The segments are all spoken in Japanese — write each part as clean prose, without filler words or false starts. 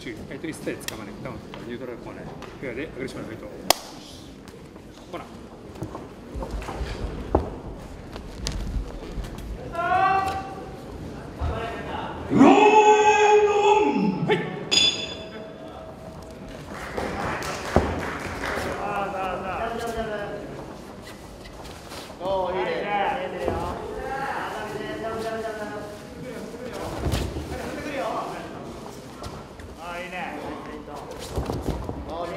注意、一切つかまない、ダウンとかニュートラルコーナー、フェアでアグレッシブなフェイト、コーナー。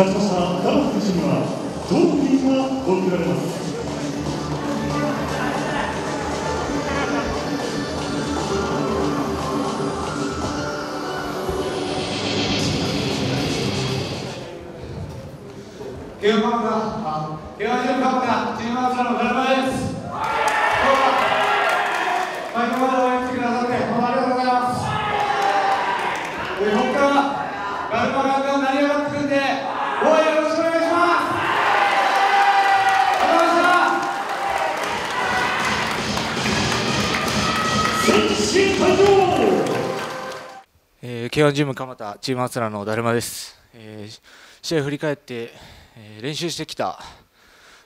出しましたダラス選手にはドーピンが贈られます。ケイワンカップがチームアンサーの田中です。今日は最後まで応援してくださって本当にありがとうございます。僕からガルパガンが成り上がってくんで応援よろしくお願いします。ありがとうございました。ケイワンジム蒲田チームアンサーのだるまです。試合振り返って練習してきた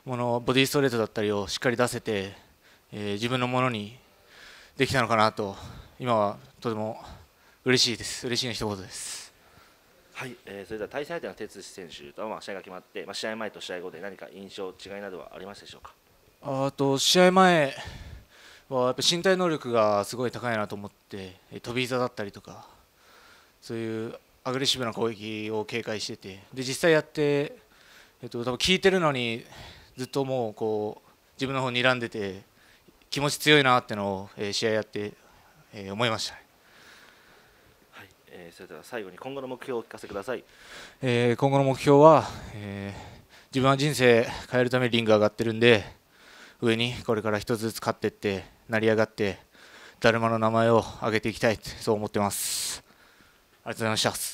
ものボディストレートだったりをしっかり出せて自分のものにできたのかなと今はとても嬉しいです。嬉しいの一言です。はい、それでは対戦相手の哲司選手とは試合が決まって、試合前と試合後で何か印象違いなどはありましたでしょうか。試合前はやっぱ身体能力がすごい高いなと思って飛び膝だったりとかそういうアグレッシブな攻撃を警戒しててで実際やって、多分聞いてるのにずっともうこう自分の方に睨んでて気持ち強いなってのを、試合やって、思いました。はい、それでは最後に今後の目標をお聞かせください。今後の目標は、自分は人生変えるためにリング上がってるんで上にこれから一つずつ勝っていって成り上がってだるまの名前を上げていきたいそう思ってます。ありがとうございました。